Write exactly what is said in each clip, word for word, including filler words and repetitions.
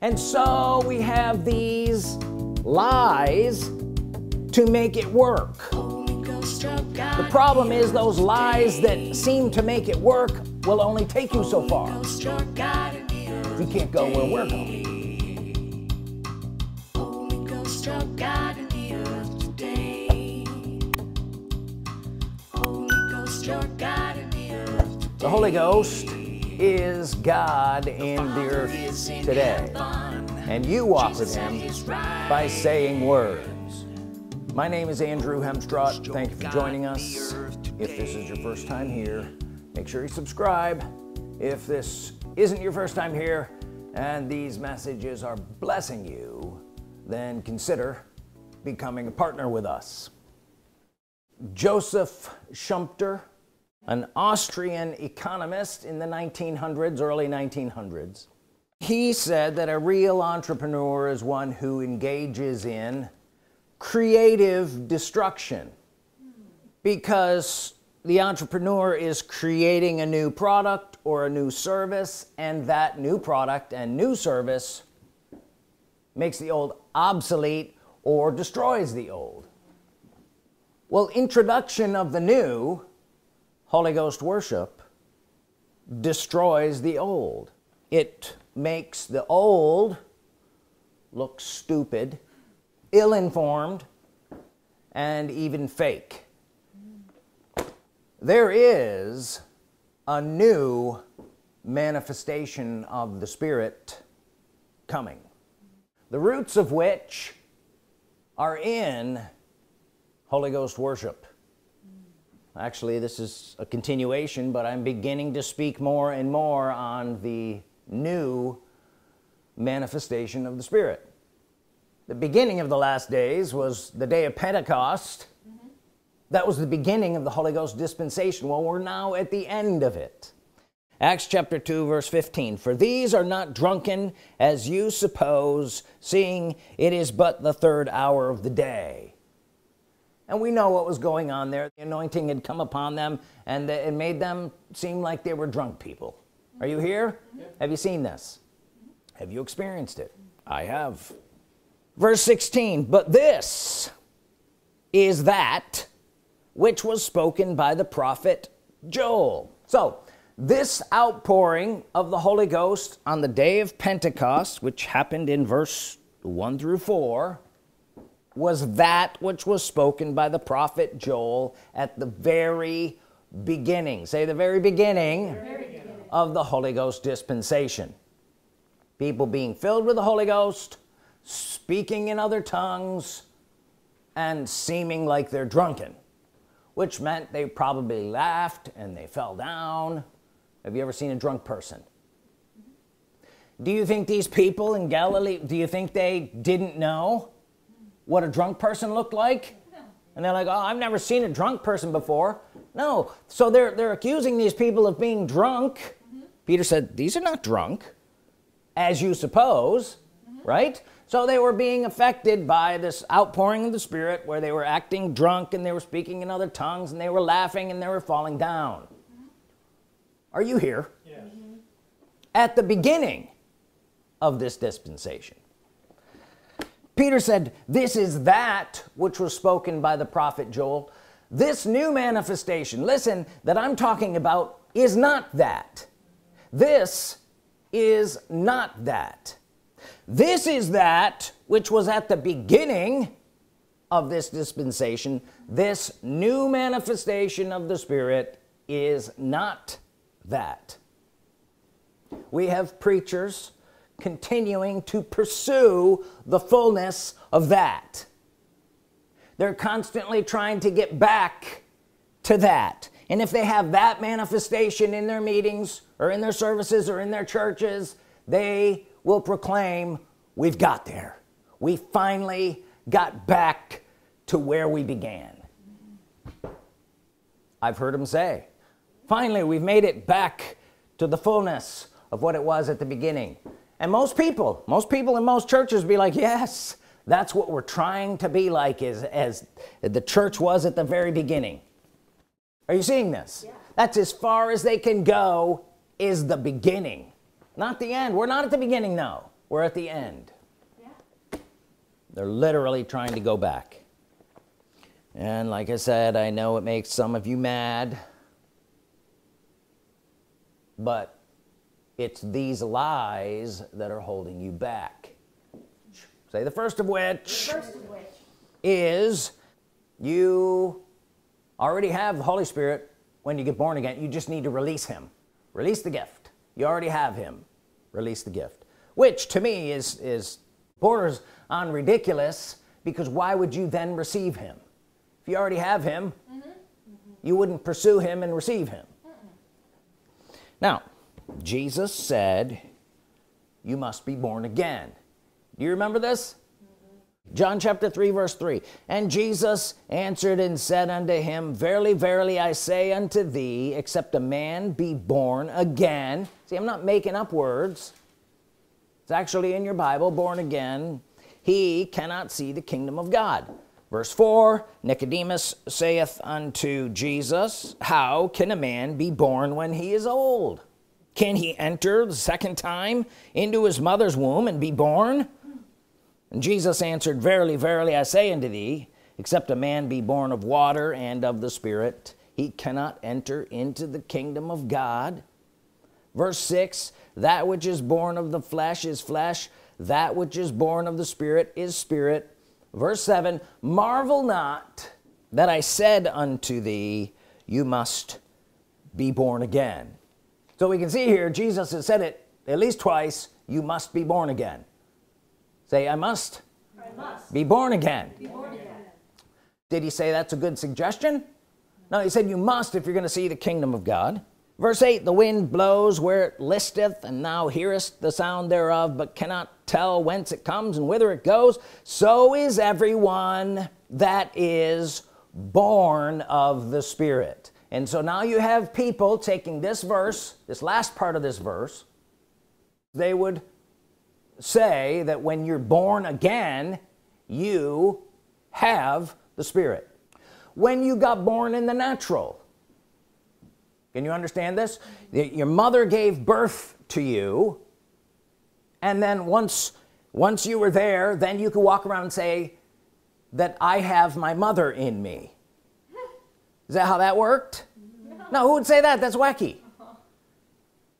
And so we have these lies to make it work. The problem is those lies that seem to make it work will only take you so far. You can't go where we're going. The Holy Ghost is God in the earth today, and you walk with Him by saying words. My name is Andrew Hemstrought. Thank you for joining us. If this is your first time here, make sure you subscribe. If this isn't your first time here and these messages are blessing you, then consider becoming a partner with us. Joseph Schumpeter, an Austrian economist in the nineteen hundreds, early nineteen hundreds, he said that a real entrepreneur is one who engages in creative destruction, because the entrepreneur is creating a new product or a new service, and that new product and new service makes the old obsolete or destroys the old. Well, introduction of the new, Holy Ghost worship, destroys the old. It makes the old look stupid, ill-informed, and even fake. There is a new manifestation of the Spirit coming, the roots of which are in Holy Ghost worship. Actually, this is a continuation, but I'm beginning to speak more and more on the new manifestation of the Spirit. The beginning of the last days was the day of Pentecost. Mm-hmm. That was the beginning of the Holy Ghost dispensation. Well, we're now at the end of it. Acts chapter two, verse fifteen, "For these are not drunken, as you suppose, seeing it is but the third hour of the day." And we know what was going on there. The anointing had come upon them, and it made them seem like they were drunk people. Are you here? Yeah. Have you seen this? Have you experienced it? I have. Verse sixteen, "But this is that which was spoken by the prophet Joel." So this outpouring of the Holy Ghost on the day of Pentecost, which happened in verse one through four, was that which was spoken by the prophet Joel at the very beginning. Say, the very beginning, the very beginning of the Holy Ghost dispensation. People being filled with the Holy Ghost, speaking in other tongues, and seeming like they're drunken, which meant they probably laughed and they fell down. Have you ever seen a drunk person? Do you think these people in Galilee, do you think they didn't know what a drunk person looked like? And they're like, "Oh, I've never seen a drunk person before." No. So they're they're accusing these people of being drunk. Mm-hmm. Peter said, "These are not drunk, as you suppose." Mm-hmm. Right? So they were being affected by this outpouring of the Spirit, where they were acting drunk and they were speaking in other tongues and they were laughing and they were falling down. Mm-hmm. Are you here? Yes. Mm-hmm. At the beginning of this dispensation, Peter said, "This is that which was spoken by the prophet Joel." This new manifestation, listen, that I'm talking about is not that. This is not that. This is that which was at the beginning of this dispensation. This new manifestation of the Spirit is not that. We have preachers continuing to pursue the fullness of that. They're constantly trying to get back to that, and if they have that manifestation in their meetings or in their services or in their churches, they will proclaim, "We've got there. We finally got back to where we began." I've heard them say, "Finally, we've made it back to the fullness of what it was at the beginning." And most people, most people in most churches be like, "Yes, that's what we're trying to be like, is as the church was at the very beginning." Are you seeing this? Yeah. That's as far as they can go, is the beginning, not the end. We're not at the beginning now. we're at the end. Yeah. They're literally trying to go back. And like I said, I know it makes some of you mad, but it's these lies that are holding you back. Say the first of which, the first of which is you already have the Holy Spirit when you get born again. You just need to release him. Release the gift. You already have him. Release the gift, which to me is is borders on ridiculous, because why would you then receive him? If you already have him, mm-hmm. you wouldn't pursue him and receive him. Mm-mm. Now, Jesus said, you must be born again. Do you remember this? Mm-hmm. John chapter three, verse three. And Jesus answered and said unto him, verily, verily, I say unto thee, except a man be born again. See, I'm not making up words. It's actually in your Bible, born again. He cannot see the kingdom of God. Verse four, Nicodemus saith unto Jesus, how can a man be born when he is old? Can he enter the second time into his mother's womb and be born? And Jesus answered, verily, verily, I say unto thee, except a man be born of water and of the Spirit, he cannot enter into the kingdom of God. Verse six, that which is born of the flesh is flesh, that which is born of the Spirit is spirit. Verse seven, marvel not that I said unto thee, you must be born again. So we can see here, Jesus has said it at least twice, you must be born again. Say, I must, I must. Be, born again. be born again. Did he say that's a good suggestion? No, he said you must if you're going to see the kingdom of God. Verse eight, the wind blows where it listeth, and thou hearest the sound thereof, but cannot tell whence it comes and whither it goes. So is everyone that is born of the Spirit. And so now you have people taking this verse, this last part of this verse, they would say that when you're born again, you have the Spirit. When you got born in the natural, can you understand this? Your mother gave birth to you, and then once once you were there, then you could walk around and say that I have my mother in me. Is that how that worked? No, no, who would say that? That's wacky. Uh-huh.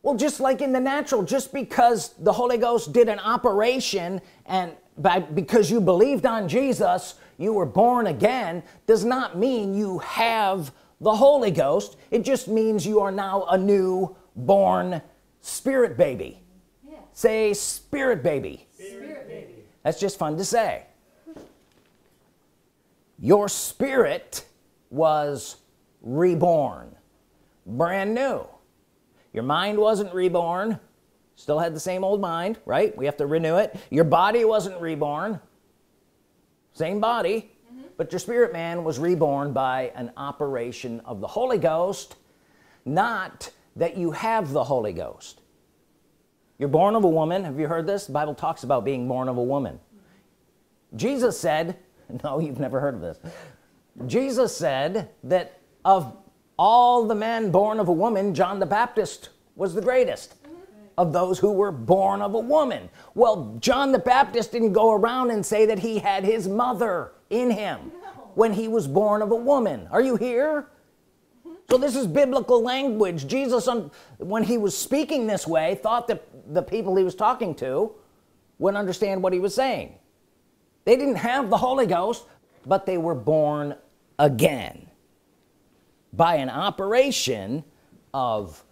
Well, just like in the natural, just because the Holy Ghost did an operation and by because you believed on Jesus, you were born again, does not mean you have the Holy Ghost. It just means you are now a new born spirit baby. Yeah. Say spirit baby. Spirit baby. That's just fun to say. Your spirit was reborn, brand new. Your mind wasn't reborn, still had the same old mind, right? We have to renew it. Your body wasn't reborn, same body. But your spirit man was reborn by an operation of the Holy Ghost, not that you have the Holy Ghost. You're born of a woman. Have you heard this? The Bible talks about being born of a woman. Jesus said, no, you've never heard of this. Jesus said that of all the men born of a woman, John the Baptist was the greatest of those who were born of a woman. Well, John the Baptist didn't go around and say that he had his mother in him when he was born of a woman. Are you here? So this is biblical language. Jesus, when he was speaking this way, thought that the people he was talking to would understand what he was saying. They didn't have the Holy Ghost, but they were born again by an operation of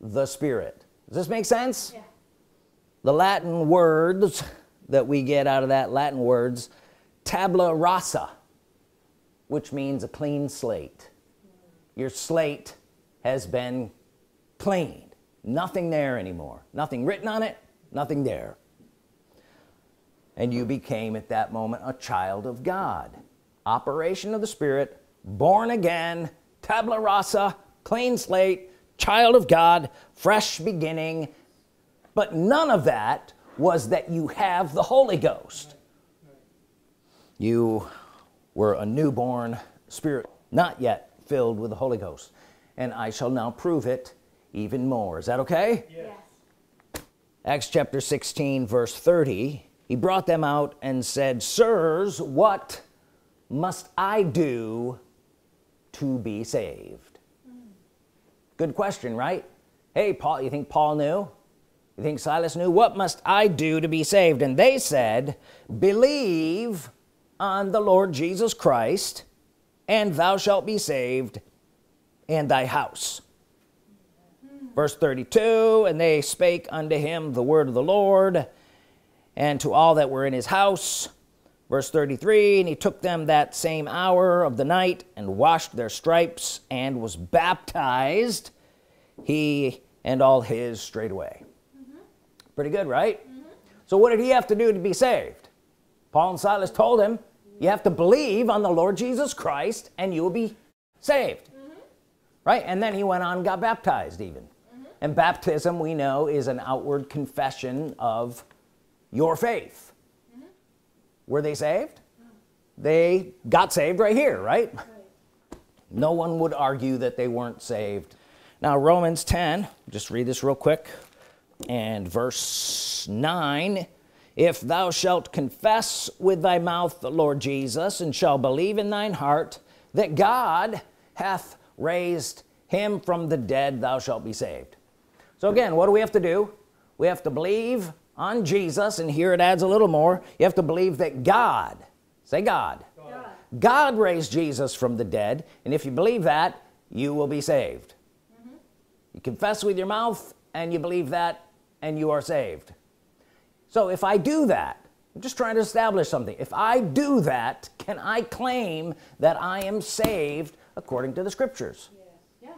the Spirit. Does this make sense? Yeah. The Latin words that we get out of that, Latin words, tabula rasa, which means a clean slate. Your slate has been cleaned. Nothing there anymore. Nothing written on it, nothing there. And you became at that moment a child of God. Operation of the Spirit, born again, tabula rasa, clean slate, child of God, fresh beginning. But none of that was that you have the Holy Ghost. You were a newborn spirit, not yet filled with the Holy Ghost, and I shall now prove it even more. Is that okay? Yes. Acts chapter sixteen verse thirty, he brought them out and said, sirs, what must I do to be saved? Mm. Good question, right? Hey, Paul, you think Paul knew? You think Silas knew? What must I do to be saved? And they said, believe on the Lord Jesus Christ, and thou shalt be saved and thy house. Mm. Verse thirty-two, and they spake unto him the word of the Lord, and to all that were in his house. Verse thirty-three, and he took them that same hour of the night and washed their stripes and was baptized, he and all his, straightway. Mm-hmm. Pretty good, right? Mm-hmm. So what did he have to do to be saved? Paul and Silas told him, you have to believe on the Lord Jesus Christ and you will be saved. Mm-hmm. Right? And then he went on and got baptized even. Mm-hmm. And baptism, we know, is an outward confession of your faith. Mm-hmm. Were they saved? No. They got saved right here, right? Right? No one would argue that they weren't saved. Now Romans ten, just read this real quick, and verse nine, if thou shalt confess with thy mouth the Lord Jesus, and shall believe in thine heart that God hath raised him from the dead, thou shalt be saved. So again, what do we have to do? We have to believe on Jesus, and here it adds a little more, you have to believe that God, say God, God, God raised Jesus from the dead, and if you believe that, you will be saved. Mm-hmm. You confess with your mouth and you believe that and you are saved. So if I do that, I'm just trying to establish something, if I do that, can I claim that I am saved according to the scriptures? Yeah. Yeah.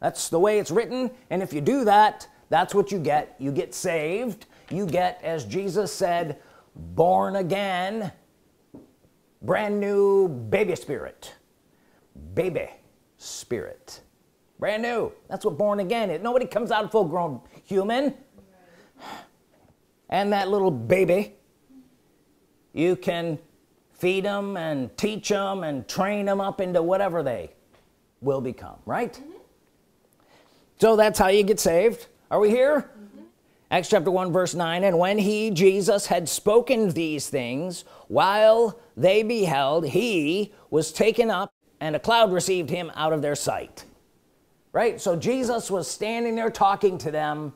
That's the way it's written, and if you do that, that's what you get. You get saved, you get, as Jesus said, born again, brand new baby spirit, baby spirit, brand new. That's what born again is. Nobody comes out full-grown human. And that little baby, you can feed them and teach them and train them up into whatever they will become, right? Mm-hmm. So that's how you get saved. Are we here? Mm-hmm. Acts chapter one verse nine, and when he, Jesus, had spoken these things, while they beheld, he was taken up, and a cloud received him out of their sight. Right? So Jesus was standing there talking to them,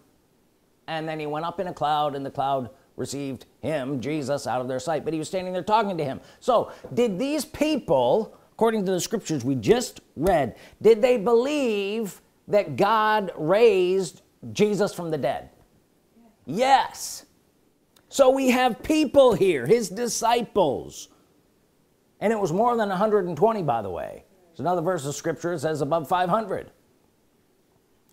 and then he went up in a cloud, and the cloud received him, Jesus, out of their sight. But he was standing there talking to him. So did these people, according to the scriptures we just read, did they believe that God raised Jesus from the dead? Yeah. Yes. So we have people here, his disciples, and it was more than one hundred twenty, by the way. There's another verse of scripture that says above five hundred.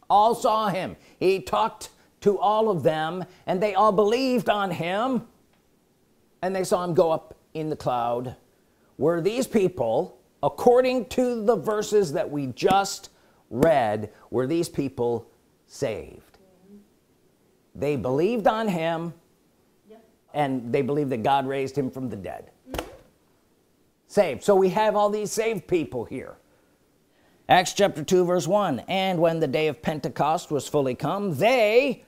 All saw him, he talked to all of them, and they all believed on him, and they saw him go up in the cloud. Were these people, according to the verses that we just read, were these people saved? They believed on him. Yep. And they believed that God raised him from the dead. Mm-hmm. Saved. So we have all these saved people here. Acts chapter two verse one, and when the day of Pentecost was fully come, they,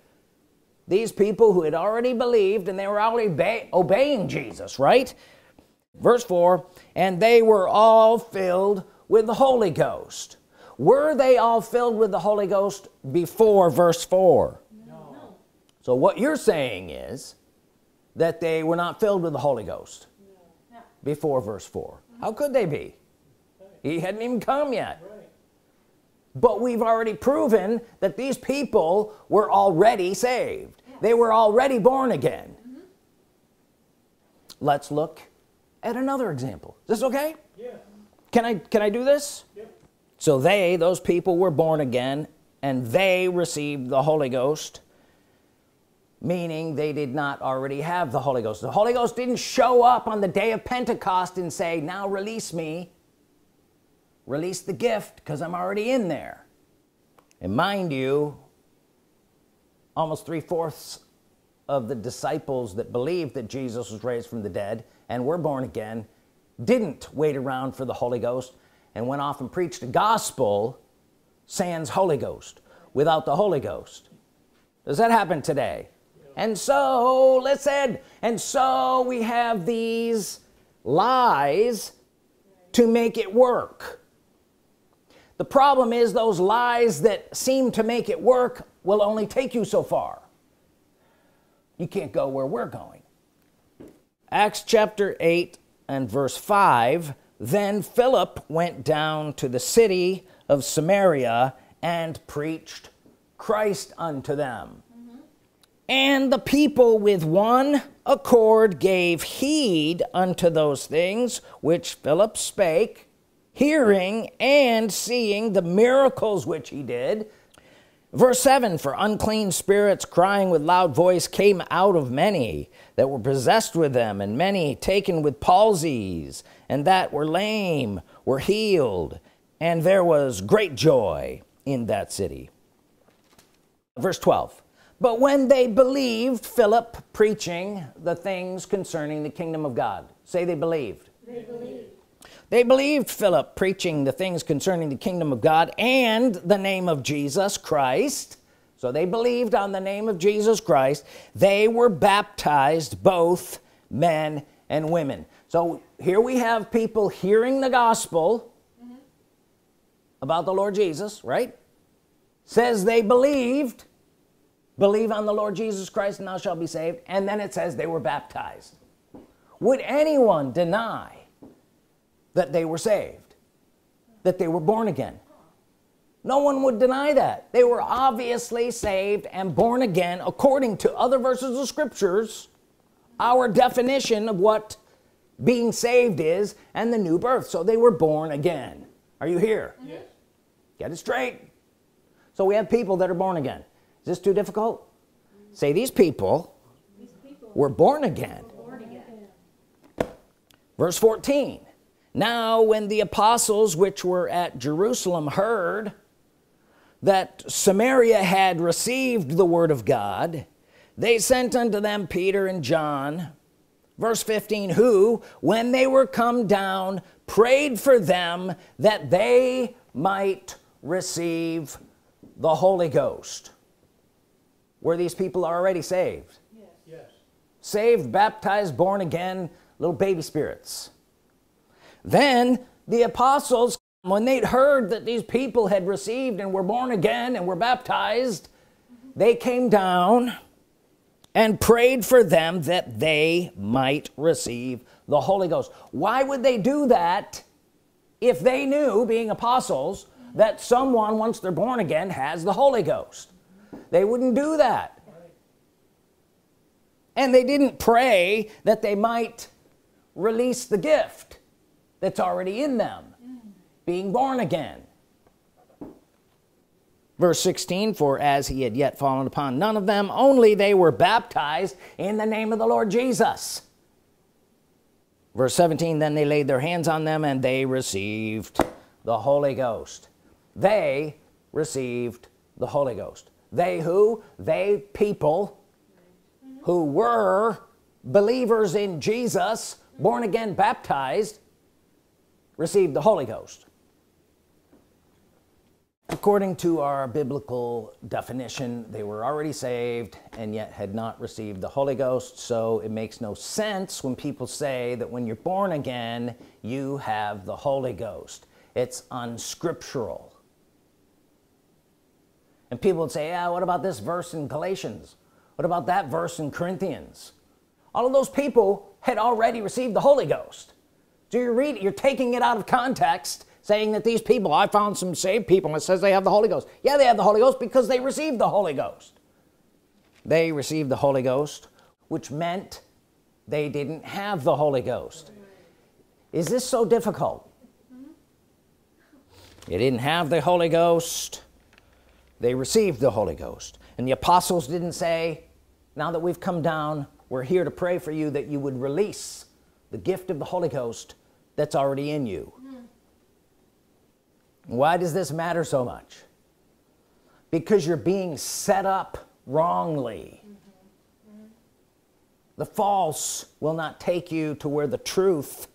these people who had already believed, and they were already obey, obeying Jesus, right? Verse four, and they were all filled with the Holy Ghost. Were they all filled with the Holy Ghost before verse four? So what you're saying is that they were not filled with the Holy Ghost no. before verse four. Mm-hmm. How could they be? He hadn't even come yet. Right. But we've already proven that these people were already saved. Yeah. They were already born again. Mm-hmm. Let's look at another example. Is this okay? Yeah. Can I, can I do this? Yeah. So they, those people, were born again, and they received the Holy Ghost. Meaning they did not already have the Holy Ghost. The Holy Ghost didn't show up on the day of Pentecost and say, now release me, release the gift, because I'm already in there. And mind you, almost three-fourths of the disciples that believed that Jesus was raised from the dead and were born again didn't wait around for the Holy Ghost and went off and preached the gospel sans Holy Ghost, without the Holy Ghost. Does that happen today? And so listen, and so we have these lies to make it work. The problem is those lies that seem to make it work will only take you so far. You can't go where we're going. Acts chapter eight and verse five, then Philip went down to the city of Samaria and preached Christ unto them. Mm-hmm. And the people with one accord gave heed unto those things which Philip spake, hearing and seeing the miracles which he did. Verse seven, for unclean spirits crying with loud voice came out of many that were possessed with them, and many taken with palsies, and that were lame were healed, and there was great joy in that city. Verse twelve, but when they believed Philip preaching the things concerning the kingdom of God. Say they believed. They believed. They believed Philip preaching the things concerning the kingdom of God and the name of Jesus Christ. So they believed on the name of Jesus Christ. They were baptized, both men and women. So here we have people hearing the gospel mm-hmm. about the Lord Jesus, right? Says they believed, believe on the Lord Jesus Christ and thou shalt be saved. And then it says they were baptized. Would anyone deny that they were saved, that they were born again? No one would deny that. They were obviously saved and born again according to other verses of scriptures, our definition of what being saved is, and the new birth. So they were born again. Are you here? Yes. Get it straight. So we have people that are born again. Is this too difficult? Mm-hmm. Say these people, these people were born again. Born again. Verse fourteen. Now when the apostles which were at Jerusalem heard that Samaria had received the word of God, they sent unto them Peter and John. Verse fifteen, who, when they were come down, prayed for them that they might receive the Holy Ghost. Were these people already saved? Yes. Yes. Saved, baptized, born again, little baby spirits. Then the apostles, when they'd heard that these people had received and were born again and were baptized, they came down and prayed for them that they might receive the Holy Ghost. Why would they do that if they knew, being apostles, that someone, once they're born again, has the Holy Ghost? They wouldn't do that. And they didn't pray that they might release the gift that's already in them, being born again. Verse sixteen, for as he had yet fallen upon none of them, only they were baptized in the name of the Lord Jesus. Verse seventeen, then they laid their hands on them and they received the Holy Ghost. They received the Holy Ghost. They who? They people who were believers in Jesus, born again, baptized, received the Holy Ghost according to our biblical definition. They were already saved and yet had not received the Holy Ghost. So it makes no sense when people say that when you're born again you have the Holy Ghost. It's unscriptural. And people would say, yeah, what about this verse in Galatians? What about that verse in Corinthians? All of those people had already received the Holy Ghost. Do you read it? You're taking it out of context, saying that these people, I found some saved people, and it says they have the Holy Ghost. Yeah, they have the Holy Ghost because they received the Holy Ghost. They received the Holy Ghost, which meant they didn't have the Holy Ghost. Is this so difficult? They didn't have the Holy Ghost. They received the Holy Ghost. And the apostles didn't say, now that we've come down, we're here to pray for you that you would release the gift of the Holy Ghost that's already in you. Mm. Why does this matter so much? Because you're being set up wrongly. Mm-hmm. Mm. The false will not take you to where the truth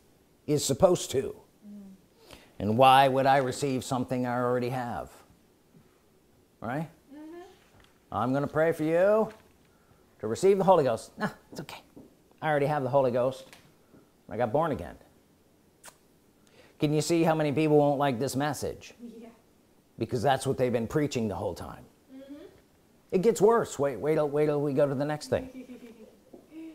is supposed to. Mm. And why would I receive something I already have? Right? Mm-hmm. I'm going to pray for you to receive the Holy Ghost. No, it's okay. I already have the Holy Ghost. I got born again. Can you see how many people won't like this message? Yeah. Because that's what they've been preaching the whole time. Mm-hmm. It gets worse. Wait, wait, till, wait till we go to the next thing.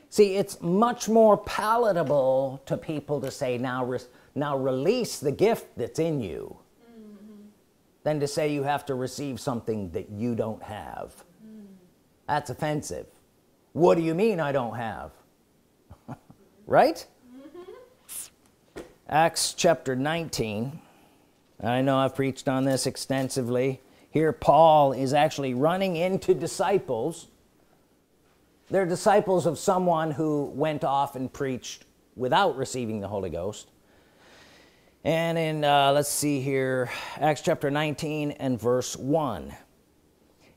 See, it's much more palatable to people to say, now, re now release the gift that's in you, mm-hmm. than to say you have to receive something that you don't have. Mm. That's offensive. What do you mean I don't have? Right? Mm-hmm. Acts chapter nineteen. I know I've preached on this extensively. Here Paul is actually running into disciples. They're disciples of someone who went off and preached without receiving the Holy Ghost. And in, uh, let's see here, Acts chapter nineteen and verse one.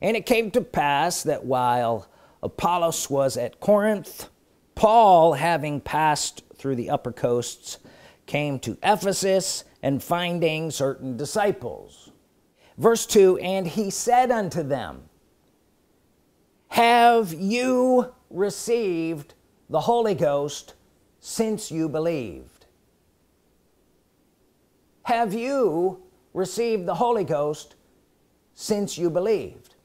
And it came to pass that while Apollos was at Corinth, Paul, having passed through the upper coasts, came to Ephesus, and finding certain disciples. Verse two, and he said unto them, have you received the Holy Ghost since you believed? Have you received the Holy Ghost since you believed?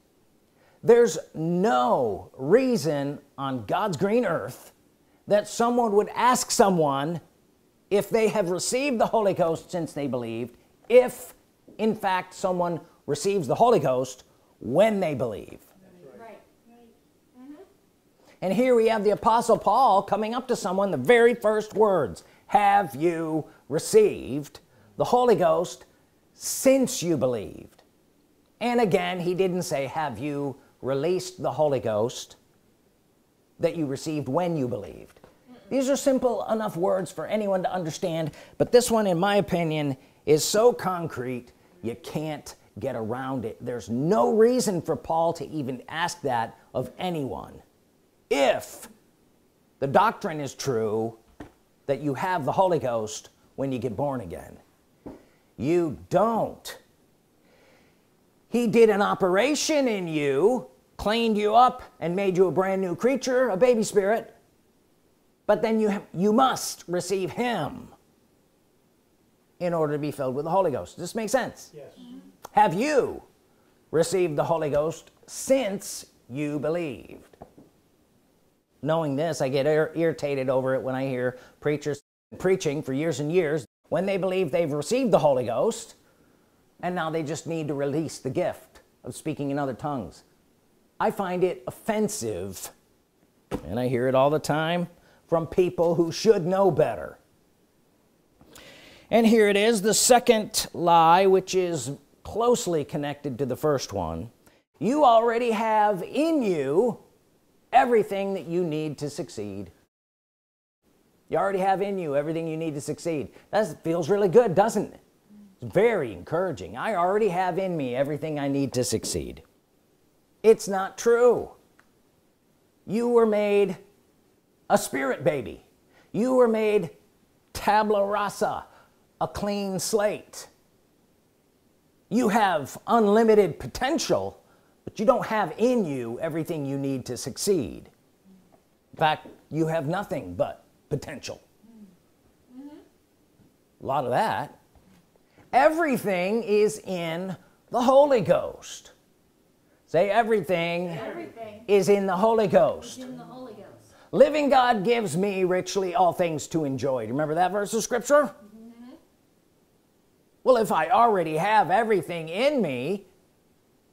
There's no reason on God's green earth that someone would ask someone if they have received the Holy Ghost since they believed, if in fact someone receives the Holy Ghost when they believe. And here we have the Apostle Paul coming up to someone, the very first words, have you received the Holy Ghost since you believed? And again, he didn't say, have you released the Holy Ghost that you received when you believed? These are simple enough words for anyone to understand, but this one, in my opinion, is so concrete, you can't get around it. There's no reason for Paul to even ask that of anyone. If the doctrine is true that you have the Holy Ghost when you get born again, you don't. He did an operation in you, cleaned you up, and made you a brand new creature, a baby spirit, but then you you must receive him in order to be filled with the Holy Ghost. Does this make sense? Yes. Mm-hmm. Have you received the Holy Ghost since you believed? Knowing this, I get ir irritated over it when I hear preachers preaching for years and years when they believe they've received the Holy Ghost, and now they just need to release the gift of speaking in other tongues. I find it offensive, and I hear it all the time from people who should know better. And here it is, the second lie, which is closely connected to the first one. You already have in you everything that you need to succeed. You already have in you everything you need to succeed. That feels really good, doesn't it? It's very encouraging. I already have in me everything I need to succeed. It's not true. You were made a spirit baby. You were made tabula rasa, a clean slate. You have unlimited potential, but you don't have in you everything you need to succeed. In fact, you have nothing but potential. Mm-hmm. A lot of that. Everything is in the Holy Ghost. Say everything, everything. Is in the Holy Ghost. In the Holy Ghost. Living God gives me richly all things to enjoy. Do you remember that verse of Scripture? Mm-hmm. Well, if I already have everything in me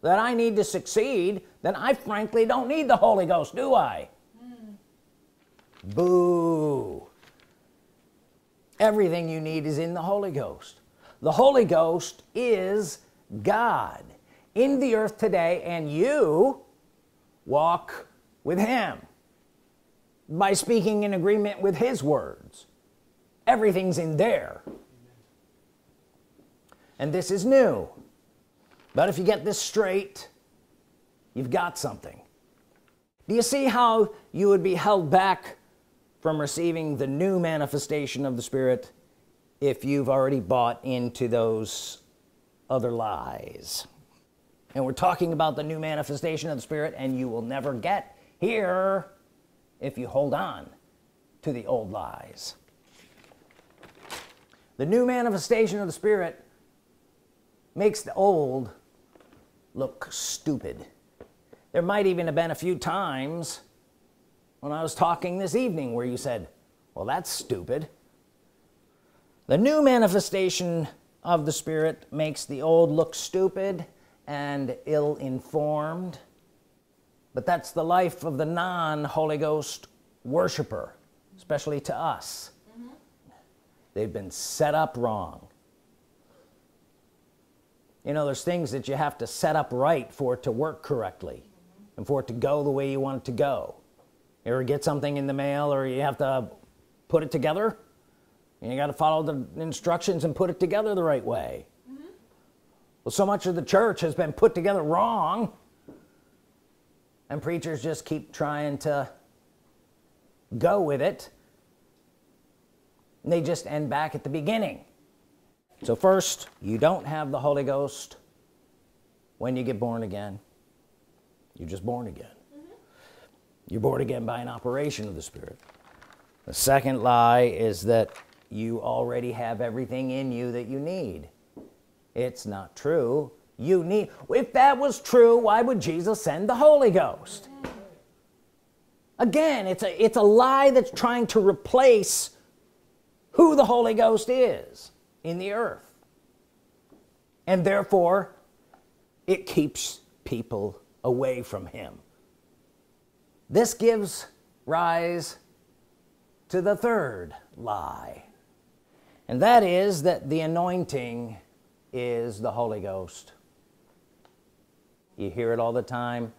that I need to succeed, then I frankly don't need the Holy Ghost, do I? Mm. Boo! Everything you need is in the Holy Ghost. The Holy Ghost is God in the earth today, and you walk with Him by speaking in agreement with His words. Everything's in there. And this is new. But if you get this straight, you've got something. Do you see how you would be held back from receiving the new manifestation of the Spirit if you've already bought into those other lies? and we're talking about the new manifestation of the Spirit, and you will never get here if you hold on to the old lies. The new manifestation of the Spirit makes the old look stupid. There might even have been a few times when I was talking this evening where you said, well, that's stupid. The new manifestation of the Spirit makes the old look stupid and ill-informed, but that's the life of the non-Holy Ghost worshiper, especially to us. Mm-hmm. They've been set up wrong. You know, there's things that you have to set up right for it to work correctly, mm-hmm. and for it to go the way you want it to go. You ever get something in the mail, or you have to put it together, and you got to follow the instructions and put it together the right way. Mm-hmm. Well, so much of the church has been put together wrong, and preachers just keep trying to go with it, and they just end back at the beginning. So first, you don't have the Holy Ghost when you get born again. You're just born again. Mm-hmm. You're born again by an operation of the Spirit. The second lie is that you already have everything in you that you need. It's not true. You need, if that was true, why would Jesus send the Holy Ghost? Again, it's a it's a lie that's trying to replace who the Holy Ghost is in the earth, and therefore it keeps people away from him. This gives rise to the third lie, and that is that the anointing is the Holy Ghost. You hear it all the time.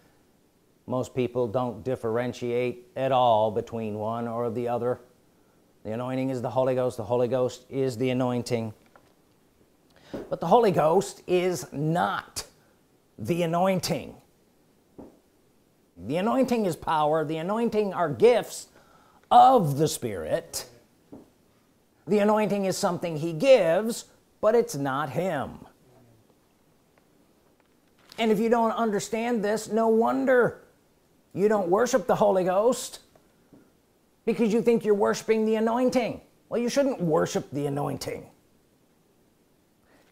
Most people don't differentiate at all between one or the other. The anointing is the Holy Ghost. The Holy Ghost is the anointing. But the Holy Ghost is not the anointing. The anointing is power. The anointing are gifts of the Spirit. The anointing is something he gives, but it's not him. And if you don't understand this, no wonder you don't worship the Holy Ghost, because you think you're worshiping the anointing. Well, you shouldn't worship the anointing.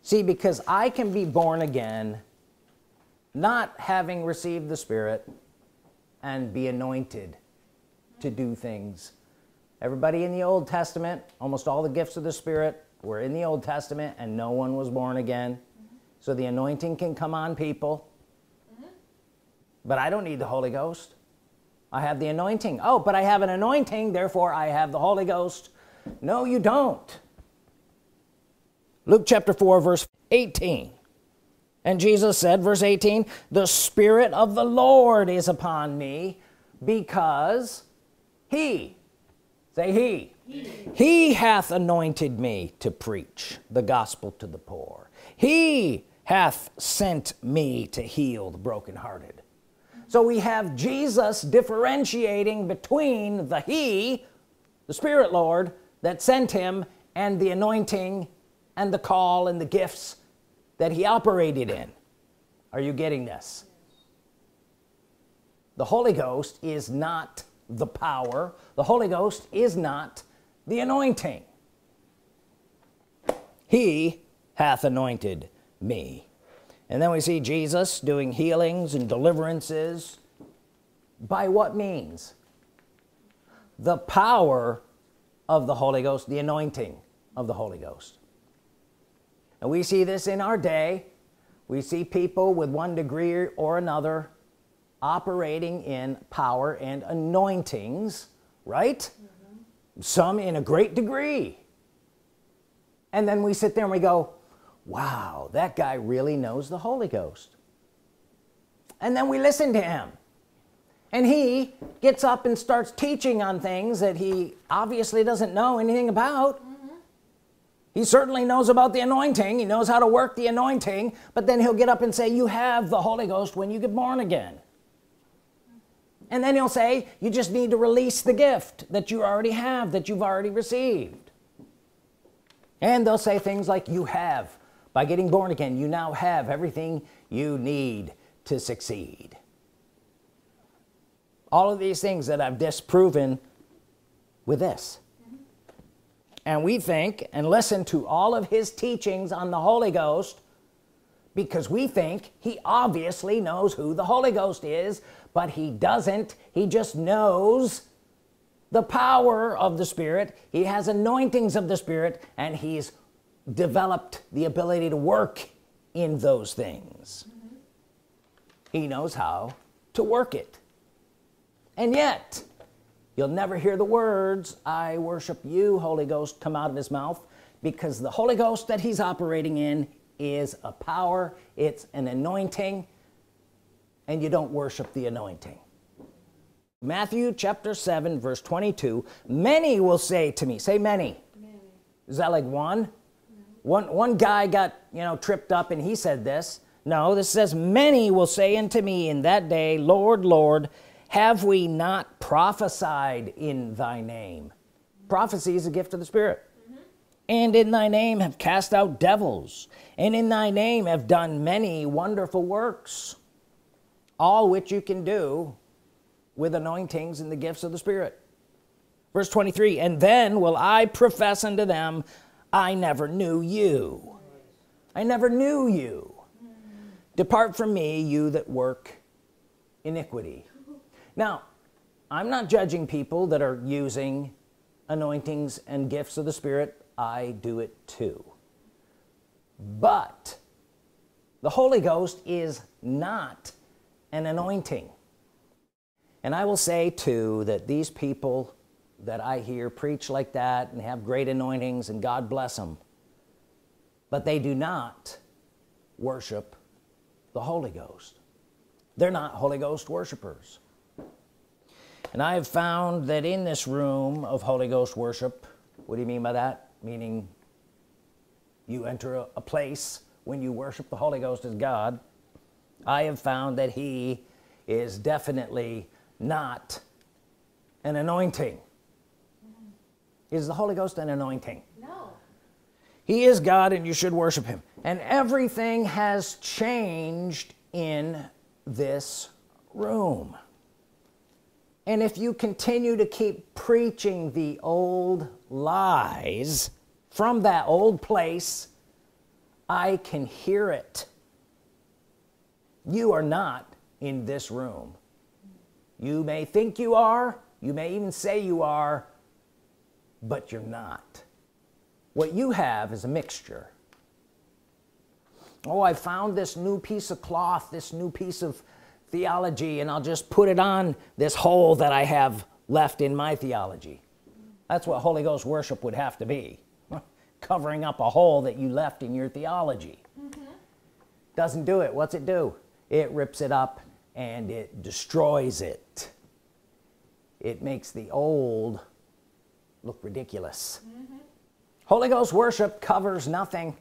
See, because I can be born again not having received the Spirit and be anointed to do things. Everybody in the Old Testament, almost all the gifts of the Spirit were in the Old Testament, and no one was born again. Mm-hmm. So the anointing can come on people, mm-hmm. but I don't need the Holy Ghost. I have the anointing. Oh, but I have an anointing, therefore I have the Holy Ghost. No, you don't. Luke chapter four, verse eighteen. And Jesus said, verse eighteen, the Spirit of the Lord is upon me, because he, say he, he, he hath anointed me to preach the gospel to the poor. He hath sent me to heal the brokenhearted. So we have Jesus differentiating between the he, the Spirit Lord that sent him, and the anointing and the call and the gifts that he operated in. Are you getting this? The Holy Ghost is not the power. The Holy Ghost is not the anointing. He hath anointed me. And then we see Jesus doing healings and deliverances. By what means? The power of the Holy Ghost, the anointing of the Holy Ghost. And we see this in our day. We see people with one degree or another operating in power and anointings, right? Mm-hmm. Some in a great degree. And then we sit there and we go, wow, that guy really knows the Holy Ghost. And then we listen to him, and he gets up and starts teaching on things that he obviously doesn't know anything about. Mm-hmm. He certainly knows about the anointing. He knows how to work the anointing, but then he'll get up and say, you have the Holy Ghost when you get born again. And then he'll say, you just need to release the gift that you already have, that you've already received. And they'll say things like, you have By getting born again, you now have everything you need to succeed. All of these things that I've disproven with this. And we think and listen to all of his teachings on the Holy Ghost because we think he obviously knows who the Holy Ghost is, but he doesn't. He just knows the power of the Spirit. He has anointings of the Spirit, and he's developed the ability to work in those things. Mm-hmm. He knows how to work it. And yet you'll never hear the words "I worship you, Holy Ghost" come out of his mouth, because the Holy Ghost that he's operating in is a power, it's an anointing, and you don't worship the anointing. Matthew chapter seven verse twenty-two, "Many will say to me," say many, many. Is that like one? No. one one guy got, you know, tripped up and he said this. No, this says, "Many will say unto me in that day, Lord, Lord, have we not prophesied in thy name?" Mm-hmm. Prophecy is a gift of the Spirit. Mm-hmm. "And in thy name have cast out devils, and in thy name have done many wonderful works," all which you can do with anointings and the gifts of the Spirit. Verse twenty-three, "And then will I profess unto them, I never knew you." I never knew you. Mm-hmm. "Depart from me, you that work iniquity." Now, I'm not judging people that are using anointings and gifts of the Spirit. I do it too. But the Holy Ghost is not an anointing. And I will say too that these people that I hear preach like that and have great anointings, and God bless them, but they do not worship the Holy Ghost. They're not Holy Ghost worshipers. And I have found that in this room of Holy Ghost worship, what do you mean by that? Meaning you enter a, a place when you worship the Holy Ghost as God. I have found that he is definitely not an anointing. Is the Holy Ghost an anointing? No. He is God, and you should worship him. And everything has changed in this room. And if you continue to keep preaching the old lies from that old place, I can hear it. You are not in this room. You may think you are, you may even say you are, but you're not. What you have is a mixture. "Oh, I found this new piece of cloth, this new piece of theology, and I'll just put it on this hole that I have left in my theology." That's what Holy Ghost worship would have to be. Covering up a hole that you left in your theology. Mm-hmm. Doesn't do it. What's it do? It rips it up and it destroys it. It makes the old look ridiculous. Mm-hmm. Holy Ghost worship covers nothing.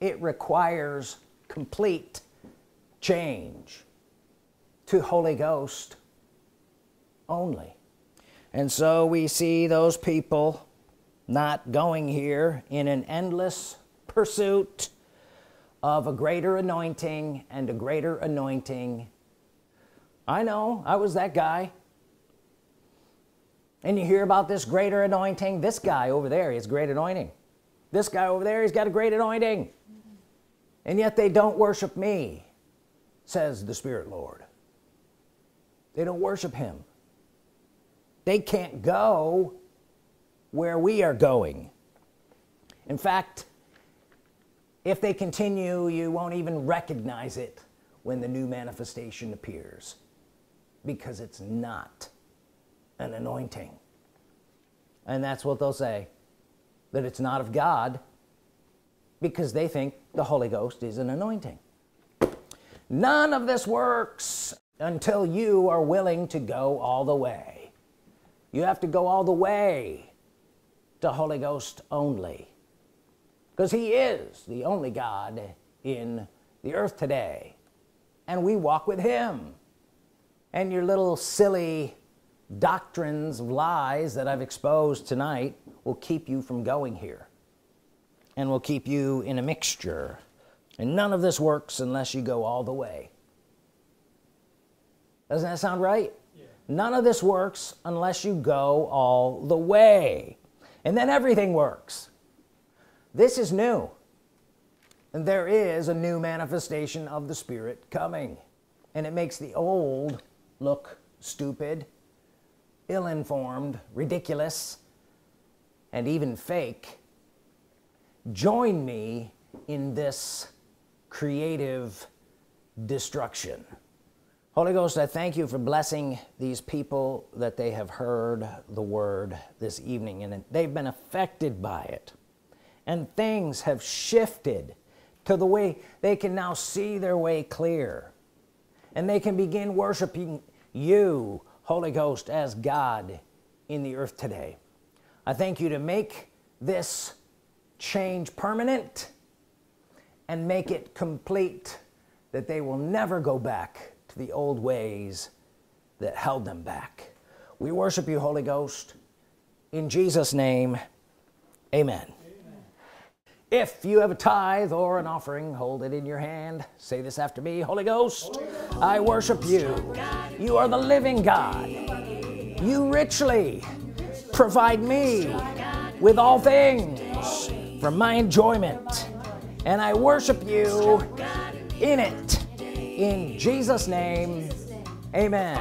It requires complete change to Holy Ghost only. And so we see those people not going here in an endless pursuit of a greater anointing and a greater anointing. I know, I was that guy. And you hear about this greater anointing. This guy over there is great anointing. This guy over there, he's got a great anointing. And yet they don't worship me, says the Spirit Lord. They don't worship him. They can't go where we are going. In fact, if they continue, you won't even recognize it when the new manifestation appears, because it's not an anointing. And that's what they'll say, that it's not of God, because they think the Holy Ghost is an anointing. None of this works until you are willing to go all the way. You have to go all the way to Holy Ghost only, because he is the only God in the earth today, and we walk with him. And your little silly doctrines of lies that I've exposed tonight will keep you from going here. and will keep you in a mixture. And none of this works unless you go all the way. Doesn't that sound right? Yeah. None of this works unless you go all the way. And then everything works. This is new. And there is a new manifestation of the Spirit coming. And it makes the old look stupid, ill-informed, ridiculous, and even fake. Join me in this creative destruction. Holy Ghost, I thank you for blessing these people that they have heard the word this evening, and they've been affected by it, and things have shifted to the way they can now see their way clear, and they can begin worshiping you, Holy Ghost, as God in the earth today. I thank you to make this change permanent and make it complete, that they will never go back to the old ways that held them back. We worship you, Holy Ghost, in Jesus' name. Amen. Amen. If you have a tithe or an offering, hold it in your hand. Say this after me: Holy Ghost, Holy Ghost, I worship you. You are the living God. You richly provide me with all things for my enjoyment, and I worship you in it. In Jesus' name, amen.